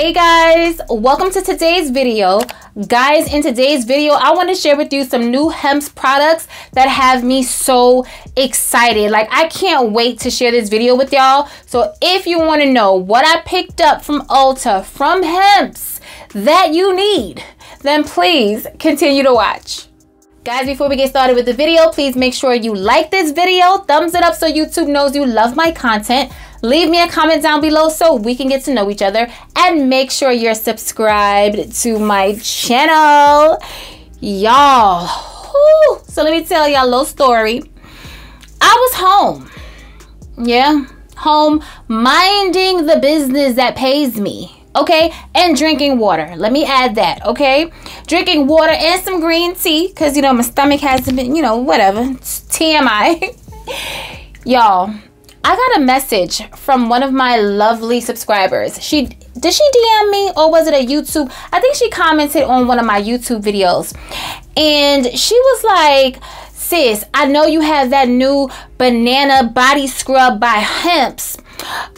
Hey guys, welcome to today's video. Guys, in today's video I want to share with you some new Hempz products that have me so excited. Like, I can't wait to share this video with y'all. So if you want to know what I picked up from Ulta, from Hempz, that you need, then please continue to watch. Guys, before we get started with the video, please make sure you like this video, thumbs it up so YouTube knows you love my content. Leave me a comment down below so we can get to know each other, and make sure you're subscribed to my channel. Y'all, so let me tell y'all a little story. I was home, home minding the business that pays me, okay? And drinking water, let me add that, okay? Drinking water and some green tea, because, you know, my stomach hasn't been, you know, whatever, it's TMI. Y'all, I got a message from one of my lovely subscribers. Did she DM me, or was it a YouTube? I think she commented on one of my YouTube videos. And she was like, sis, I know you have that new banana body scrub by Hempz,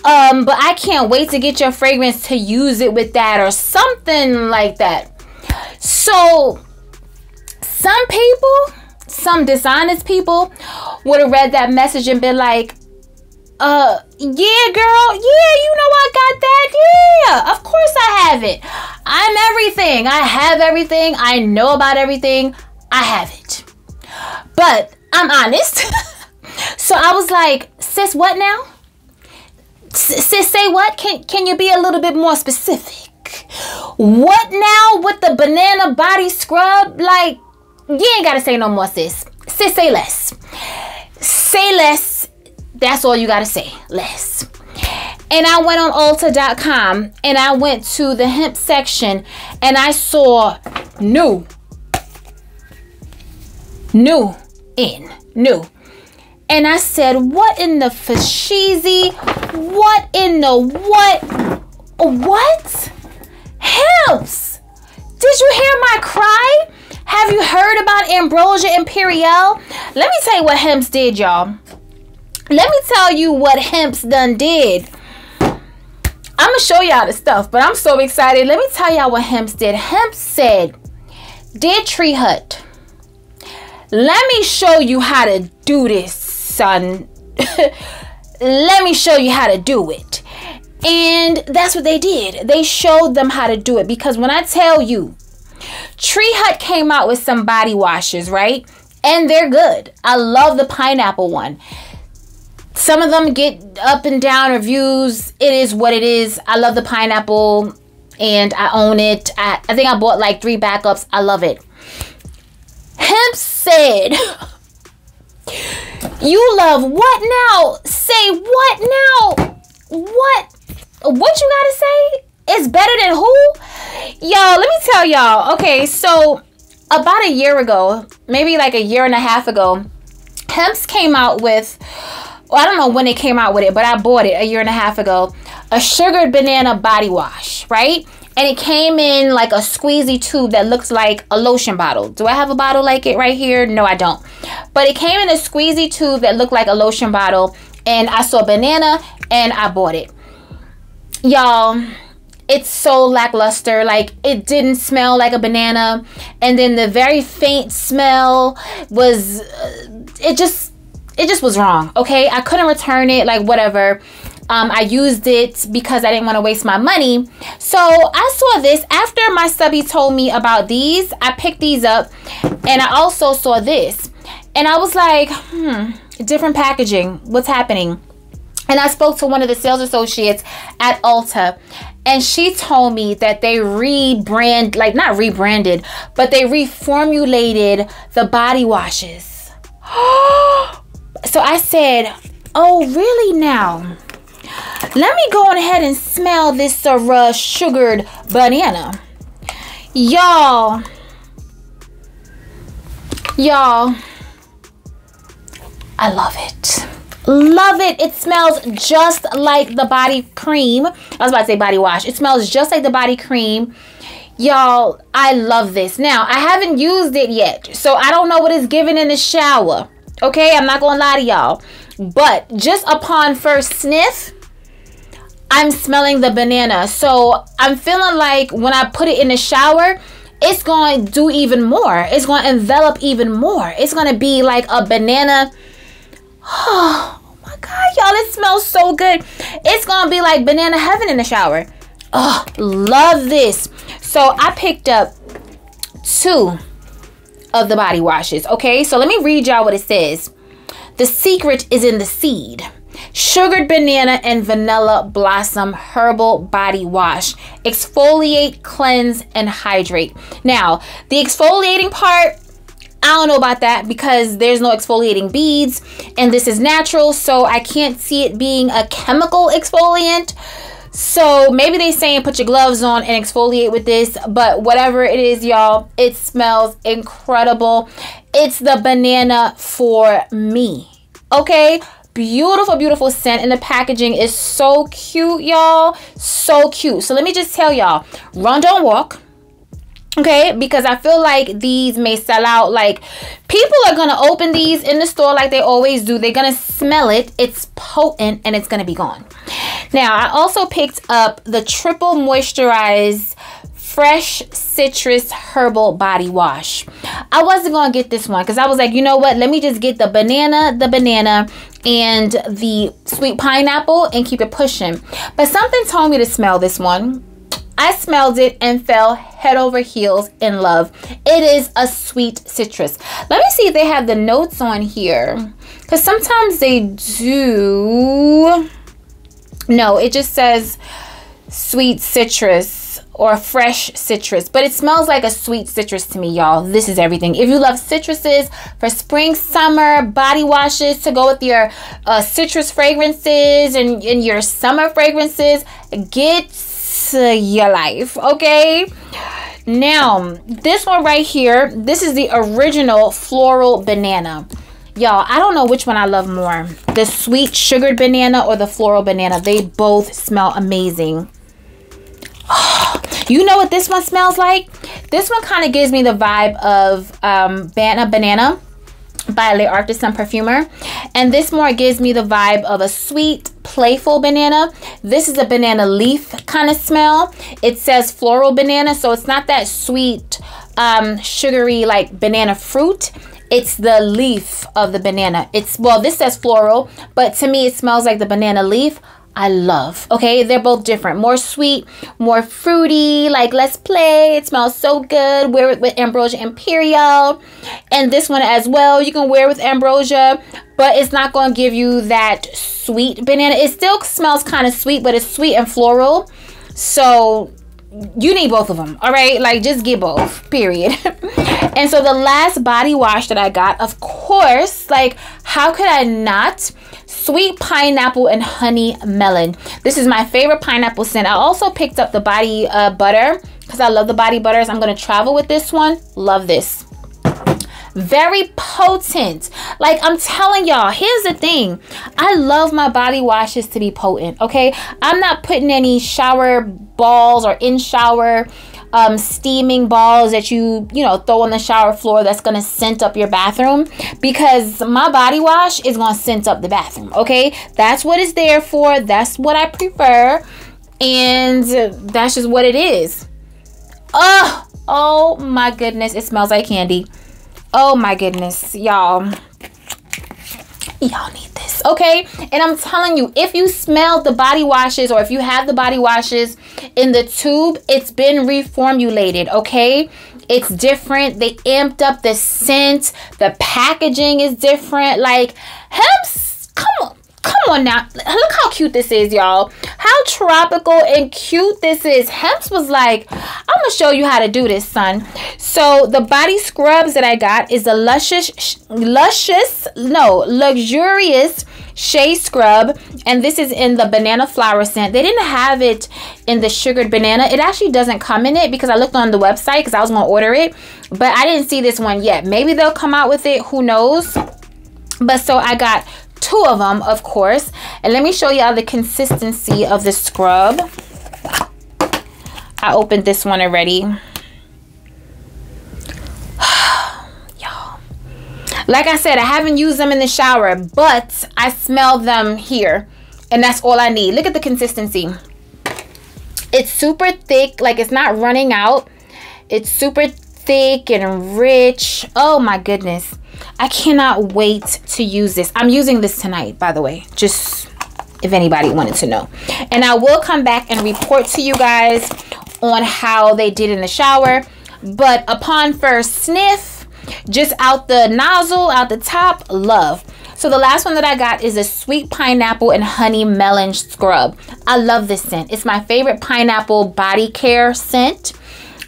but I can't wait to get your fragrance to use it with that, or something like that. So some people, some dishonest people, would have read that message and been like, yeah, girl, yeah, you know I got that, yeah, of course I have it, I'm everything, I have everything, I know about everything, I have it. But I'm honest. So I was like, sis, what now? Sis, say what? Can you be a little bit more specific? What now with the banana body scrub? Like, you ain't gotta say no more, sis. Sis, say less. Say less. That's all you gotta say, less. And I went on Ulta.com and I went to the Hempz section and I saw new. And I said, what in the fasheezy? What in the what? Hempz, did you hear my cry? Have you heard about Ambrosia Imperiale? Let me tell you what Hempz did, y'all. Let me tell you what Hempz done did. I'm gonna show y'all the stuff, but I'm so excited. Let me tell y'all what Hempz did. Hempz said, dear Tree Hut, let me show you how to do this, son. Let me show you how to do it. And that's what they did. They showed them how to do it, because when I tell you, Tree Hut came out with some body washes, right? And they're good. I love the pineapple one. Some of them get up and down reviews. It is what it is. I love the pineapple and I own it. I think I bought like 3 backups. I love it. Hempz said, you love what now? Say what now? What you gotta say? It's better than who? Yo, let me tell y'all. Okay, so about a year ago, maybe like a year and a half ago, Hempz came out with... I don't know when it came out with it, but I bought it a year and a half ago, a sugared banana body wash, right? And it came in like a squeezy tube that looks like a lotion bottle. Do I have a bottle like it right here? No, I don't. But it came in a squeezy tube that looked like a lotion bottle, and I saw banana and I bought it. Y'all, it's so lackluster. Like, it didn't smell like a banana. And then the very faint smell was, it just was wrong, okay? I couldn't return it, like, whatever. I used it because I didn't want to waste my money. So I saw this after my subby told me about these. I picked these up, and I also saw this, and I was like, different packaging, what's happening? And I spoke to one of the sales associates at Ulta, and she told me that they reformulated the body washes. Oh. So I said, oh, really now? Let me go ahead and smell this sugared banana. Y'all. Y'all. I love it. Love it. It smells just like the body cream. I was about to say body wash. It smells just like the body cream. Y'all, I love this. Now, I haven't used it yet, so I don't know what it's giving in the shower. Okay, I'm not gonna lie to y'all, but just upon first sniff, I'm smelling the banana. So I'm feeling like when I put it in the shower, it's going to do even more. It's going to envelop even more. It's going to be like a banana. Oh my God, y'all, it smells so good. It's going to be like banana heaven in the shower. Oh, love this. So I picked up 2 of the body washes. Okay, so let me read y'all what it says. The secret is in the seed. Sugared banana and vanilla blossom herbal body wash. Exfoliate, cleanse, and hydrate. Now, the exfoliating part, I don't know about that because there's no exfoliating beads and this is natural, so I can't see it being a chemical exfoliant. So maybe they saying put your gloves on and exfoliate with this, but whatever it is, y'all, it smells incredible. It's the banana for me. Okay, beautiful, beautiful scent, and the packaging is so cute, y'all, so cute. So let me just tell y'all, run, don't walk, okay, because I feel like these may sell out. Like, people are gonna open these in the store like they always do. They're gonna smell it, it's potent, and it's gonna be gone. Now, I also picked up the triple moisturized fresh citrus herbal body wash. I wasn't gonna get this one because I was like, you know what, let me just get the banana and the sweet pineapple and keep it pushing. But something told me to smell this one. I smelled it and fell head over heels in love. It is a sweet citrus. Let me see if they have the notes on here, because sometimes they do. No, it just says sweet citrus or fresh citrus, but it smells like a sweet citrus to me, y'all. This is everything. If you love citruses for spring, summer, body washes to go with your citrus fragrances and your summer fragrances, get your life. Okay, now this one right here, this is the original floral banana. Y'all, I don't know which one I love more, the sweet sugared banana or the floral banana. They both smell amazing. Oh, you know what this one smells like? This one kind of gives me the vibe of Banana by L'Artisan Parfumeur, and this more gives me the vibe of a sweet, playful banana. This is a banana leaf kind of smell. It says floral banana, so it's not that sweet, sugary like banana fruit. It's the leaf of the banana. It's, well, this says floral, but to me it smells like the banana leaf. I love, okay, they're both different, more sweet, more fruity, like let's play. It smells so good. Wear it with Ambrosia Imperiale, and this one as well. You can wear it with Ambrosia, but it's not going to give you that sweet banana. It still smells kind of sweet, but it's sweet and floral, so you need both of them. All right, like just get both, period. And so the last body wash that I got, of course, like how could I not, sweet pineapple and honey melon. This is my favorite pineapple scent. I also picked up the body butter because I love the body butters. I'm gonna travel with this one. Love this. Very potent. Like, I'm telling y'all, here's the thing, I love my body washes to be potent. Okay, I'm not putting any shower balls or in shower steaming balls that you know throw on the shower floor that's gonna scent up your bathroom, because my body wash is gonna scent up the bathroom. Okay, that's what it's there for, that's what I prefer, and that's just what it is. Oh my goodness, it smells like candy. Oh my goodness, y'all need this, okay? And I'm telling you, if you smell the body washes or if you have the body washes in the tube, it's been reformulated, okay? It's different. They amped up the scent. The packaging is different. Like, Hempz, come on. Come on now. Look how cute this is, y'all. How tropical and cute this is. Hempz was like, I'm going to show you how to do this, son. So the body scrubs that I got is the luxurious shea scrub, and this is in the banana flower scent. They didn't have it in the sugared banana. It actually doesn't come in it because I looked on the website because I was going to order it, but I didn't see this one yet. Maybe they'll come out with it. Who knows? But so I got 2 of them, of course, and let me show y'all the consistency of the scrub. I opened this one already. Y'all, like I said, I haven't used them in the shower, but I smell them here, and that's all I need. Look at the consistency. It's super thick, like it's not running out. It's super thick and rich. Oh my goodness, I cannot wait to use this. I'm using this tonight, by the way, just if anybody wanted to know. And I will come back and report to you guys on how they did in the shower. But upon first sniff, just out the nozzle, out the top, love. So the last one that I got is a sweet pineapple and honey melon scrub. I love this scent. It's my favorite pineapple body care scent.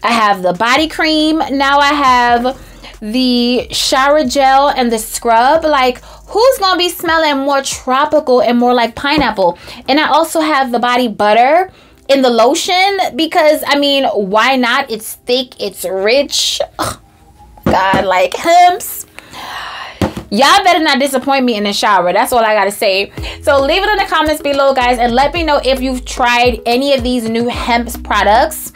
I have the body cream. Now I have the shower gel and the scrub. Like, who's gonna be smelling more tropical and more like pineapple? And I also have the body butter in the lotion because, I mean, why not? It's thick, it's rich. Ugh. God, like Hempz. Y'all better not disappoint me in the shower. That's all I gotta say. So leave it in the comments below, guys, and let me know if you've tried any of these new Hempz products.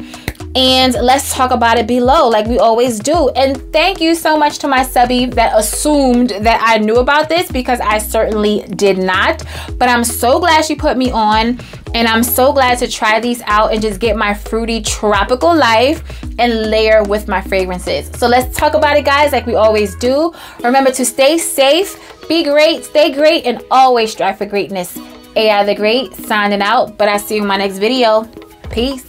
And let's talk about it below like we always do. And thank you so much to my subby that assumed that I knew about this, because I certainly did not. But I'm so glad she put me on, and I'm so glad to try these out and just get my fruity tropical life and layer with my fragrances. So let's talk about it, guys, like we always do. Remember to stay safe, be great, stay great, and always strive for greatness. Ai the Great signing out, but I'll see you in my next video. Peace.